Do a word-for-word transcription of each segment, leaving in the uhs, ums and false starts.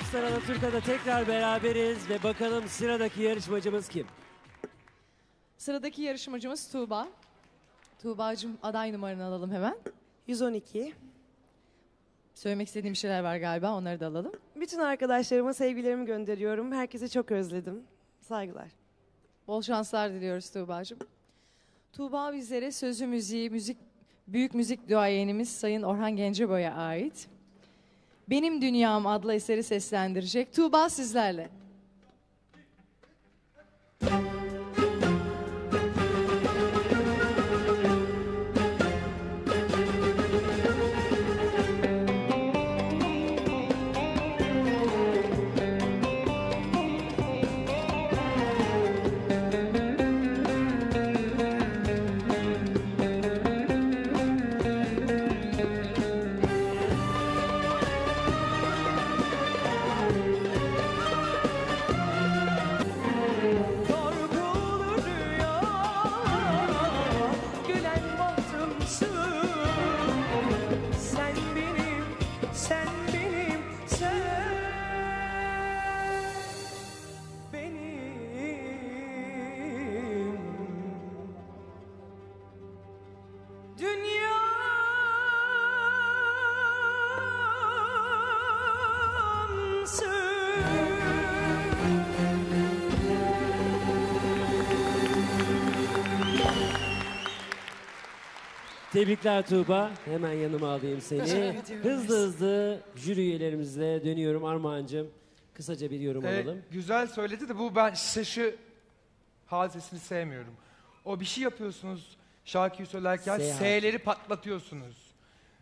Popstar Anatürk'te de tekrar beraberiz ve bakalım sıradaki yarışmacımız kim? Sıradaki yarışmacımız Tuğba. Tuğba'cığım, aday numaranı alalım hemen. yüz on iki. Söylemek istediğim şeyler var galiba, onları da alalım. Bütün arkadaşlarıma sevgilerimi gönderiyorum. Herkese çok özledim. Saygılar. Bol şanslar diliyoruz Tuğba'cığım. Tuğba bizlere sözü müziği, müzik, büyük müzik duayenimiz Sayın Orhan Gencebay'a ait. Benim Dünyam adlı eseri seslendirecek. Tuğba sizlerle. Tebrikler Tuğba. Hemen yanıma alayım seni. Hızlı hızlı jüri üyelerimizle dönüyorum. Armağan'cığım, kısaca bir yorum ee, alalım. Güzel söyledi de bu, ben şaşı hadisesini sevmiyorum. O bir şey yapıyorsunuz, şarkıyı söylerken S'leri patlatıyorsunuz.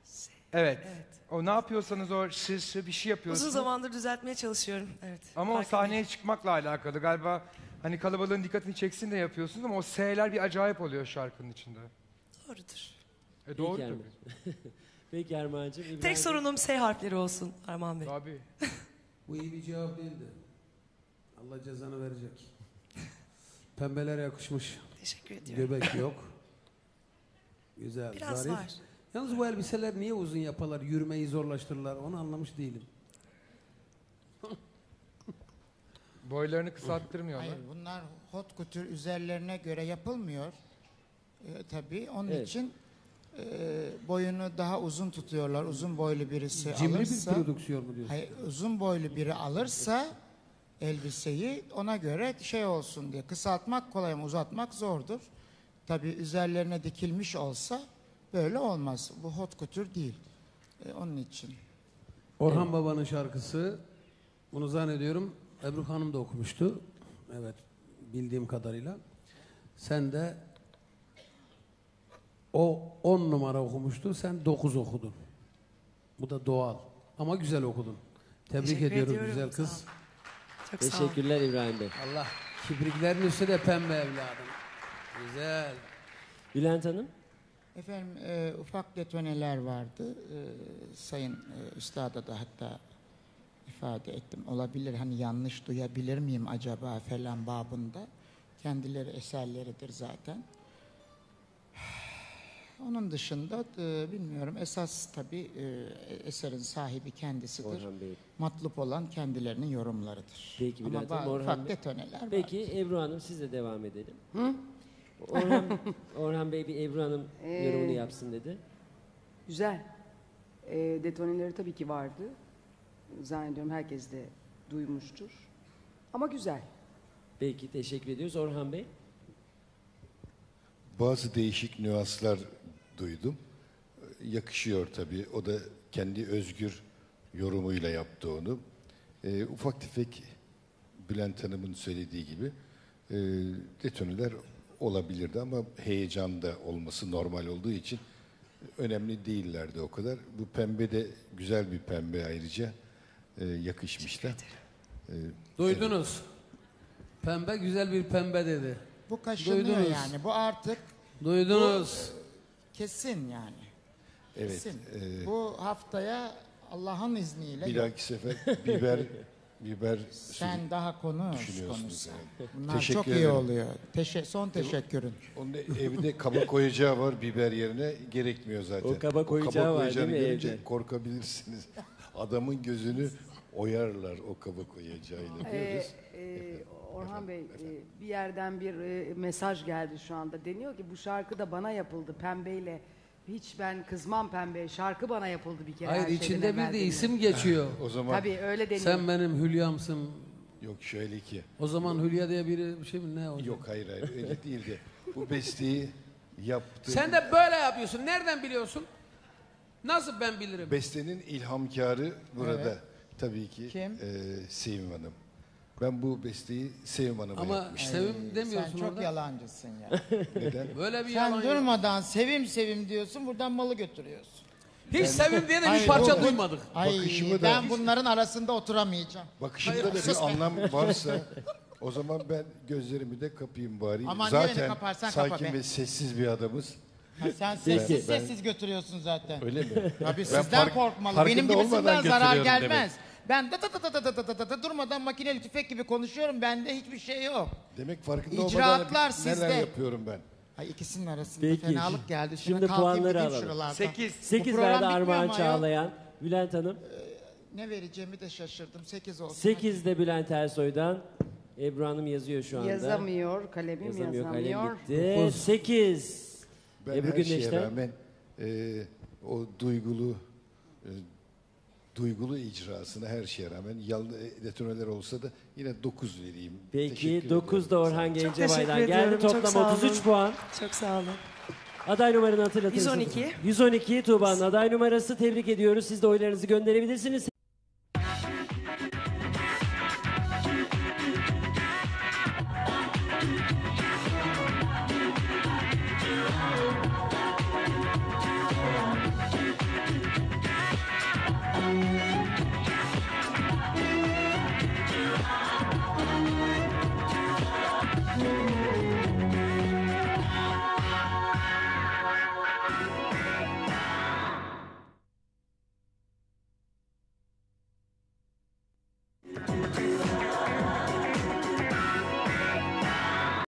S. Evet. Evet. O ne yapıyorsanız o şı şı bir şey yapıyorsunuz. Uzun zamandır düzeltmeye çalışıyorum. Evet. Ama fark o sahneye edin. Çıkmakla alakalı galiba, hani kalabalığın dikkatini çeksin de yapıyorsunuz ama o S'ler bir acayip oluyor şarkının içinde. Doğrudur. E doğru tabii. Peki Armağan'cığım. İbrahim... Tek sorunum S harfleri olsun Armağan Bey. Tabii. Bu iyi bir cevap değildi. Allah cezanı verecek. Pembelere yakışmış. Teşekkür ediyorum. Göbek yok. Güzel. Biraz zarif. Var. Yalnız bu elbiseler niye uzun yaparlar, yürümeyi zorlaştırırlar, onu anlamış değilim. Boylarını kısalttırmıyorlar. Hayır, bunlar hot couture üzerlerine göre yapılmıyor. Ee, tabii onun evet. için... Ee, boyunu daha uzun tutuyorlar. Uzun boylu birisi Cimri alırsa... Cimri bir prodüksiyon mu diyorsun? Hayır, uzun boylu biri alırsa elbiseyi ona göre şey olsun diye. Kısaltmak kolay ama uzatmak zordur. Tabii üzerlerine dikilmiş olsa böyle olmaz. Bu hot couture değil. Ee, onun için. Orhan evet. Baba'nın şarkısı. Bunu zannediyorum Ebru Hanım da okumuştu. Evet, bildiğim kadarıyla. Sen de o on numara okumuştu, sen dokuz okudun. Bu da doğal. Ama güzel okudun. Tebrik Teşekkür ediyorum, ediyorum güzel kız. Çok teşekkürler İbrahim Bey. Allah, kibriklerin üstü de pembe evladım. Güzel. Bülent Hanım? Efendim, e, ufak detoneler vardı. E, sayın e, Üstad'a da hatta ifade ettim. Olabilir, hani yanlış duyabilir miyim acaba falan babında. Kendileri eserleridir zaten. Onun dışında e, bilmiyorum, esas tabii e, eserin sahibi kendisidir. Matlup olan kendilerinin yorumlarıdır. Peki, ama bazı farklı detoneler var. Peki vardır. Ebru Hanım, sizle devam edelim. Hı? Orhan, Orhan Bey bir Ebru Hanım ee, yorumunu yapsın dedi. Güzel. E, detoneleri tabii ki vardı. Zannediyorum herkes de duymuştur. Ama güzel. Peki, teşekkür ediyoruz. Orhan Bey? Bazı değişik nüanslar duydum. Yakışıyor tabii. O da kendi özgür yorumuyla yaptı onu. E, ufak tefek Bülent Hanım'ın söylediği gibi e, detoneler olabilirdi ama heyecan da olması normal olduğu için önemli değillerdi o kadar. Bu pembe de güzel bir pembe, ayrıca e, yakışmış da. E, Duydunuz. Evet. Pembe güzel bir pembe dedi. Bu kaşınıyor. Duydunuz. Yani. Bu artık... Duydunuz. Bu, kesin yani. Evet. Kesin. E, bu haftaya Allah'ın izniyle... Bir dahaki sefer biber... biber sen daha konuş, konuşsan. Yani. Bunlar teşekkür çok ederim. iyi oluyor. Teşe son teşekkürün. Onun evde kaba koyacağı var biber yerine. Gerekmiyor zaten. O kaba koyacağı, o kaba koyacağı var değil mi evde? Korkabilirsiniz. Adamın gözünü oyarlar o kabı koyacağıyla diyoruz. Ee, e, Orhan efendim, Bey efendim. E, bir yerden bir e, mesaj geldi şu anda. Deniyor ki bu şarkı da bana yapıldı pembeyle. Hiç ben kızmam pembe. Şarkı bana yapıldı bir kere. Hayır, içinde bir de isim geçiyor. O zaman tabii öyle deniyor. Sen benim Hülya'msın. Yok şöyle ki. O zaman Hülya diye biri bir şey mi ne oldu? Yok hayır hayır öyle değildi. Bu besteyi yaptı. Sen de böyle yapıyorsun. Nereden biliyorsun? Nasıl ben bilirim? Bestenin ilhamkârı burada. Evet. Tabii ki. Kim? E, Sevim Hanım. Ben bu besteyi Sevim Hanım'a yapmıştım. Ama Sevim demiyorsun. Sen çok orada yalancısın ya. Neden? Böyle bir sen yalan durmadan yok. Sevim sevim diyorsun, buradan malı götürüyorsun. Hiç ben Sevim diye de bir parça doğru duymadık. Ay, bakışımı ben da, bunların arasında oturamayacağım. Bakışımda hayır, da bir anlam varsa o zaman ben gözlerimi de kapayım bari. Aman zaten sakin ve sessiz bir adamız. Ha, sen sessiz peki, sessiz ben götürüyorsun zaten. Öyle mi? Abi sizden korkmalı. Benim gibisinden zarar gelmez. Demek. Ben da da da da da da da da da durmadan makineli tüfek gibi konuşuyorum. Bende hiçbir şey yok. Demek farkında olmadan neler yapıyorum ben. Ay ikisinin arasında peki, fenalık geldi. Şuna şimdi puanları alalım. sekiz. sekiz verdi Armağan Çağlayan. Bülent Hanım. Ee, ne vereceğimi de şaşırdım. sekiz olsun. sekiz de Bülent Ersoy'dan. Ebru Hanım yazıyor şu anda. Yazamıyor. Kalemim yazamıyor. yazamıyor. Kalem sekiz. Ben Ebru her Gündeş'ten şeye rağmen e, o duygulu e, duygulu icrasına her şeye rağmen detoneler olsa da yine dokuz vereyim. Peki dokuz da Orhan Gencebay'dan geldi. Toplam otuz üç puan. Çok sağ olun. Aday numaranı hatırlatırsınız. yüz on iki. yüz on iki Tuğba'nın aday numarası. Tebrik ediyoruz. Siz de oylarınızı gönderebilirsiniz.